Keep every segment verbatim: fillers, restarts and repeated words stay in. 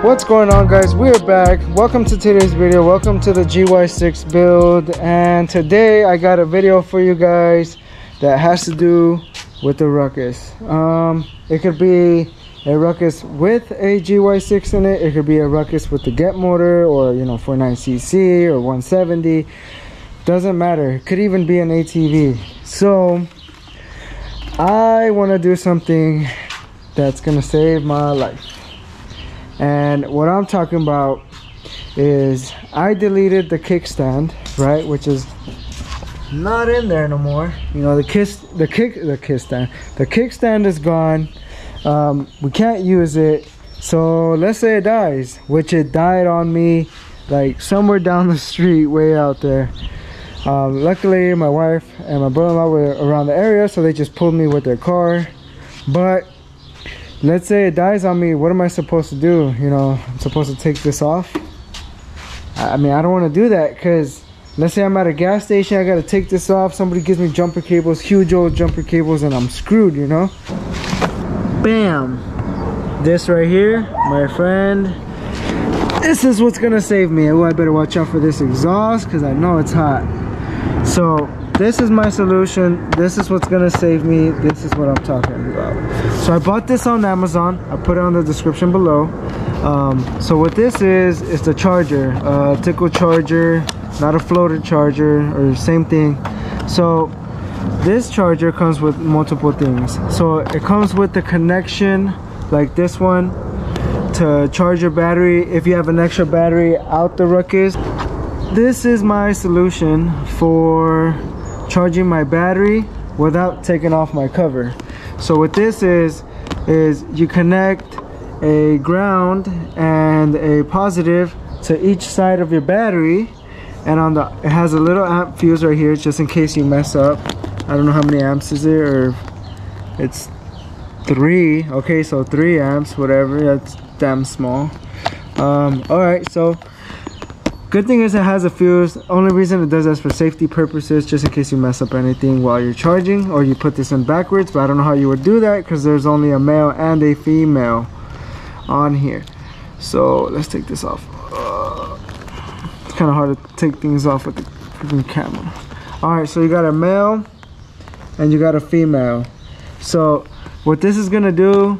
What's going on, guys? We're back. Welcome to today's video. Welcome to the G Y six build, and today I got a video for you guys that has to do with the Ruckus. Um it could be a Ruckus with a G Y six in it. It could be a Ruckus with the get motor, or you know, forty-nine C C or one seventy, doesn't matter. It could even be an A T V. So I want to do something that's gonna save my life. And what I'm talking about is I deleted the kickstand, right, which is not in there no more. You know, the kiss, the kick, the kickstand, the kickstand is gone. Um, we can't use it. So let's say it dies, which it died on me, like somewhere down the street, way out there. Um, luckily, my wife and my brother-in-law were around the area, so they just pulled me with their car. But let's say it dies on me, what am I supposed to do? You know, I'm supposed to take this off. I mean, I don't want to do that, because let's say I'm at a gas station, I got to take this off, somebody gives me jumper cables, huge old jumper cables, and I'm screwed, you know? Bam! This right here, my friend, this is what's going to save me. Oh, I better watch out for this exhaust, because I know it's hot. So this is my solution. This is what's gonna save me. This is what I'm talking about. So I bought this on Amazon. I put it on the description below. Um, so what this is, it's the charger, uh, tickle charger, not a floater charger or same thing. So this charger comes with multiple things. So it comes with the connection, like this one, to charge your battery if you have an extra battery out the Ruckus. This is my solution for charging my battery without taking off my cover. So what this is, is you connect a ground and a positive to each side of your battery, and on the, it has a little amp fuse right here just in case you mess up. I don't know how many amps is there, or it's three. Okay, so three amps, whatever, that's damn small. Um, alright, so good thing is it has a fuse. Only reason it does that is for safety purposes, just in case you mess up anything while you're charging, or you put this in backwards, but I don't know how you would do that because there's only a male and a female on here. So let's take this off. Uh, it's kind of hard to take things off with the freaking camera. Alright, so you got a male and you got a female. So what this is going to do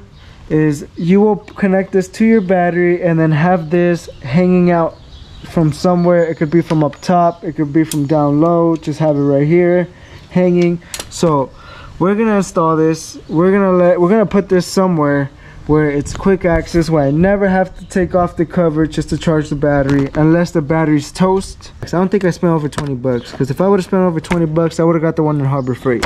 is you will connect this to your battery and then have this hanging out from somewhere. It could be from up top, it could be from down low, just have it right here hanging. So we're gonna install this, we're gonna let we're gonna put this somewhere where it's quick access, where I never have to take off the cover just to charge the battery, unless the battery's toast. I don't think I spent over twenty bucks, because if I would have spent over twenty bucks, I would have got the one in Harbor Freight.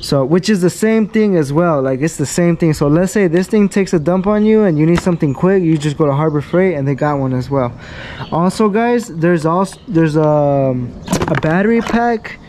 So, which is the same thing as well, like it's the same thing. So let's say this thing takes a dump on you and you need something quick, you just go to Harbor Freight and they got one as well. Also guys, there's also there's a, a battery pack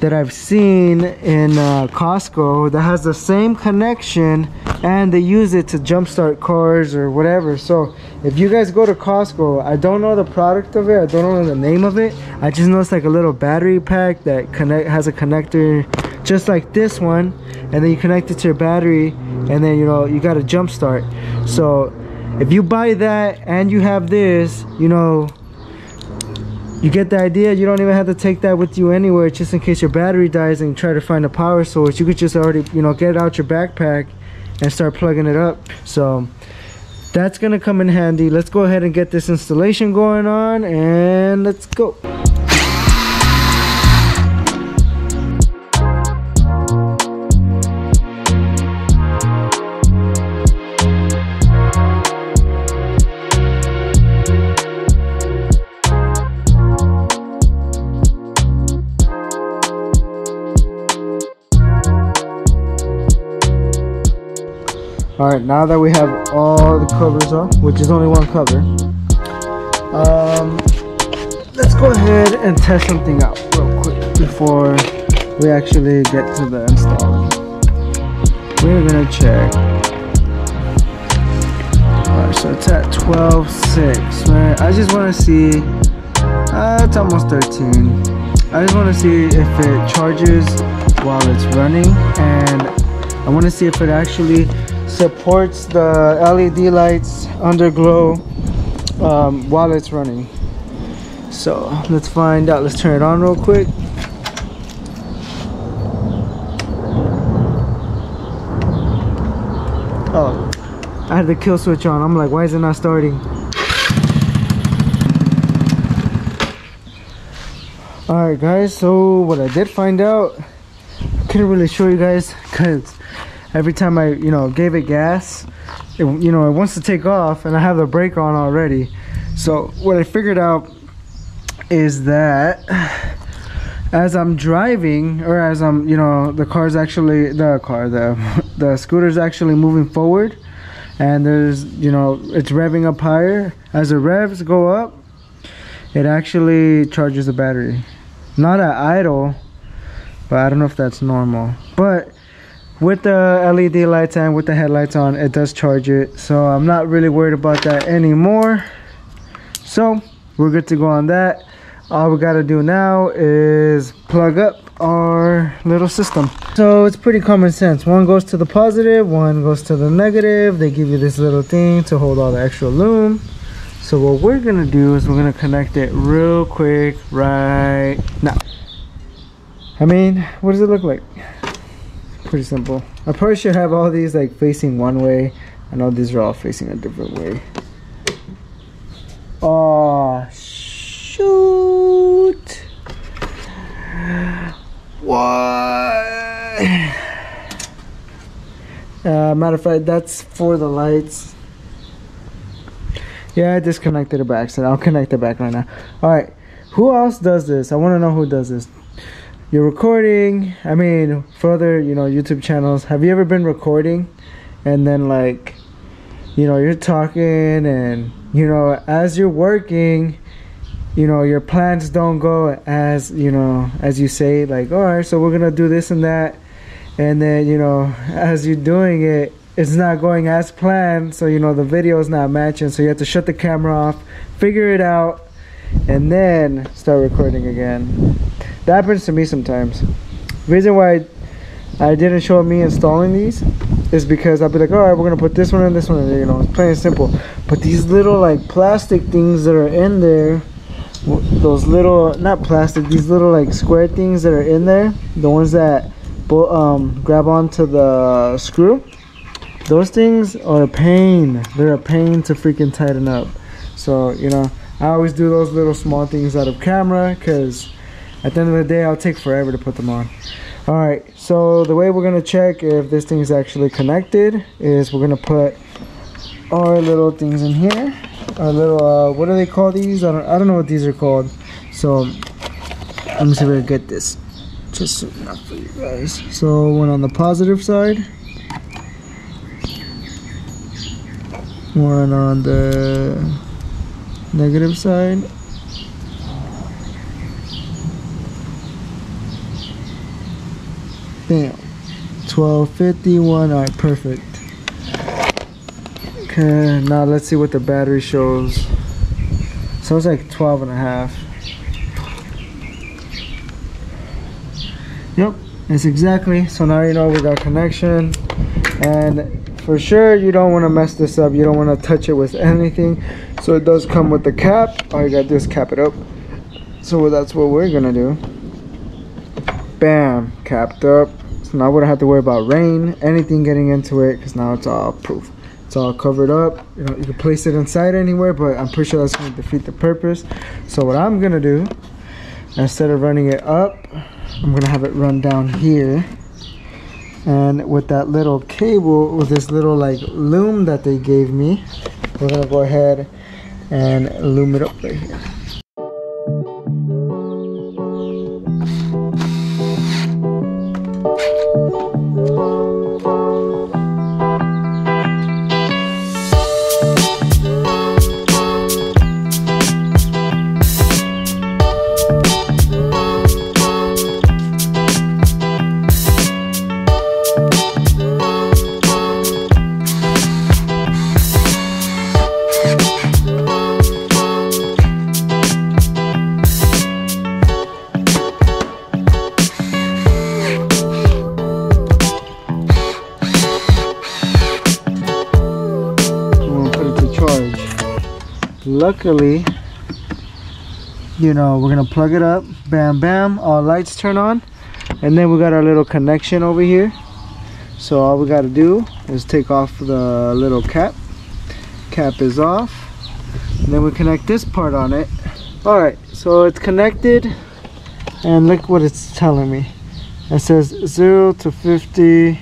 that I've seen in uh, Costco that has the same connection, and they use it to jumpstart cars or whatever. So if you guys go to Costco, I don't know the product of it, I don't know the name of it, I just know it's like a little battery pack that connect has a connector just like this one, and then you connect it to your battery, and then you know you got a jump start. So if you buy that and you have this, you know, you get the idea. You don't even have to take that with you anywhere, just in case your battery dies and try to find a power source. You could just already, you know, get it out your backpack and start plugging it up. So that's gonna come in handy. Let's go ahead and get this installation going on, and let's go. Alright, now that we have all the covers off, which is only one cover, um, let's go ahead and test something out real quick before we actually get to the install. We're gonna check. Alright, so it's at twelve six, right? I just want to see, uh, it's almost thirteen. I just want to see if it charges while it's running, and I want to see if it actually supports the L E D lights, underglow, um, while it's running. So let's find out. Let's turn it on real quick. Oh, I had the kill switch on. I'm like, why is it not starting? Alright guys, so what I did find out, I couldn't really show you guys because every time I, you know, gave it gas, it, you know, it wants to take off and I have the brake on already. So what I figured out is that as I'm driving, or as I'm, you know, the car's actually, the car, the, the scooter's actually moving forward and there's, you know, it's revving up higher. As the revs go up, it actually charges the battery. Not at idle, but I don't know if that's normal. But with the L E D lights and with the headlights on, it does charge it. So I'm not really worried about that anymore. So we're good to go on that. All we gotta do now is plug up our little system. So it's pretty common sense. One goes to the positive, one goes to the negative. They give you this little thing to hold all the extra loom. So what we're gonna do is we're gonna connect it real quick right now. I mean, what does it look like? Pretty simple. I probably should have all these like facing one way. I know these are all facing a different way. Oh shoot! What? Uh, matter of fact, that's for the lights. Yeah, I disconnected it by accident. I'll connect it back right now. Alright, who else does this? I want to know who does this. You're recording. I mean, for other, you know, YouTube channels. Have you ever been recording? And then, like, you know, you're talking and, you know, as you're working, you know, your plans don't go as, you know, as you say. Like, alright, so we're going to do this and that. And then, you know, as you're doing it, it's not going as planned, so you know the video is not matching, so you have to shut the camera off, figure it out, and then start recording again. That happens to me sometimes. The reason why I didn't show me installing these is because I'll be like, alright, we're gonna put this one and this one in there, you know, it's plain and simple. But these little like plastic things that are in there, those little, not plastic, these little like square things that are in there, the ones that um, grab onto the screw, those things are a pain. They're a pain to freaking tighten up. So, you know, I always do those little small things out of camera because at the end of the day, I'll take forever to put them on. All right, so the way we're gonna check if this thing's actually connected is we're gonna put our little things in here. Our little, uh, what do they call these? I don't, I don't know what these are called. So, let me see if I can get this. Just enough for you guys. So, one on the positive side. One on the negative side. Damn. twelve fifty-one. Alright, perfect. Okay, now let's see what the battery shows. So it's like twelve and a half. Yep, that's exactly. So now you know we got connection. And for sure, you don't want to mess this up. You don't want to touch it with anything. So it does come with the cap. All you got to do is cap it up. So that's what we're going to do. Bam. Capped up. So now we don't have to worry about rain, anything getting into it. Because now it's all proof. It's all covered up. You know, you can place it inside anywhere. But I'm pretty sure that's going to defeat the purpose. So what I'm going to do, instead of running it up, I'm going to have it run down here. And with that little cable, with this little like loom that they gave me, we're gonna go ahead and loom it up right here. luckily, you know, we're gonna plug it up, bam bam, all lights turn on, and then we got our little connection over here. So all we got to do is take off the little cap. Cap is off, and then we connect this part on it. All right, so it's connected, and look what it's telling me. It says zero to fifty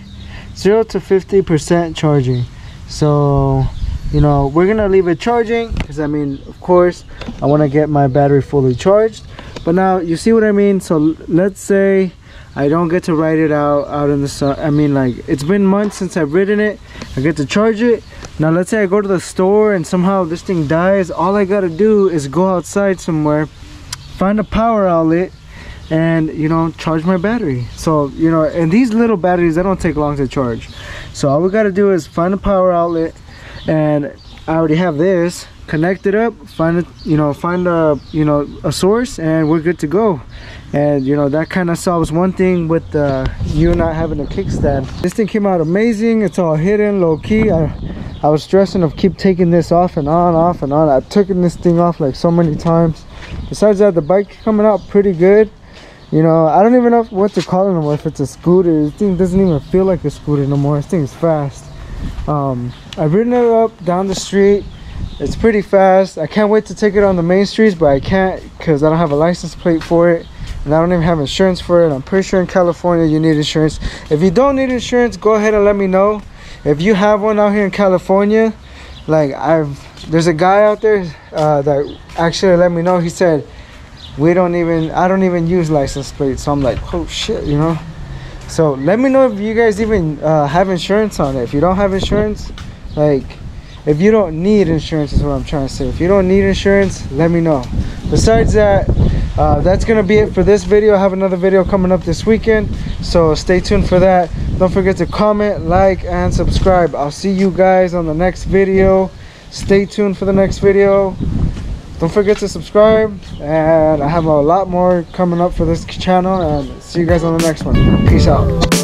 percent charging. So, you know, we're gonna leave it charging because, I mean, of course, I want to get my battery fully charged. But now you see what I mean. So let's say I don't get to ride it out out in the sun. I mean, like, it's been months since I've ridden it. I get to charge it. Now let's say I go to the store and somehow this thing dies. All I gotta do is go outside somewhere, find a power outlet, and, you know, charge my battery. So, you know, and these little batteries, they don't take long to charge. So all we gotta do is find a power outlet, and I already have this. Connect it up, find it, you know, find a, you know, a source, and we're good to go. And, you know, that kind of solves one thing with uh, you not having a kickstand. This thing came out amazing. It's all hidden, low key. I, I was stressing of keep taking this off and on, off and on. I've taken this thing off like so many times. Besides that, the bike coming out pretty good. You know, I don't even know what to call it anymore. If it's a scooter, this thing doesn't even feel like a scooter no more. This thing's fast. Um, I've ridden it up down the street. It's pretty fast. I can't wait to take it on the main streets, but I can't because I don't have a license plate for it, and I don't even have insurance for it. I'm pretty sure in California you need insurance. If you don't need insurance, go ahead and let me know. If you have one out here in California, like, I've, there's a guy out there uh, that actually let me know. He said, we don't even, I don't even use license plates. So I'm like, oh shit, you know. So let me know if you guys even uh, have insurance on it. If you don't have insurance, like, if you don't need insurance is what I'm trying to say. If you don't need insurance, let me know. Besides that, uh, that's going to be it for this video. I have another video coming up this weekend, so stay tuned for that. Don't forget to comment, like, and subscribe. I'll see you guys on the next video. Stay tuned for the next video. Don't forget to subscribe, and I have a lot more coming up for this channel, and see you guys on the next one. Peace out.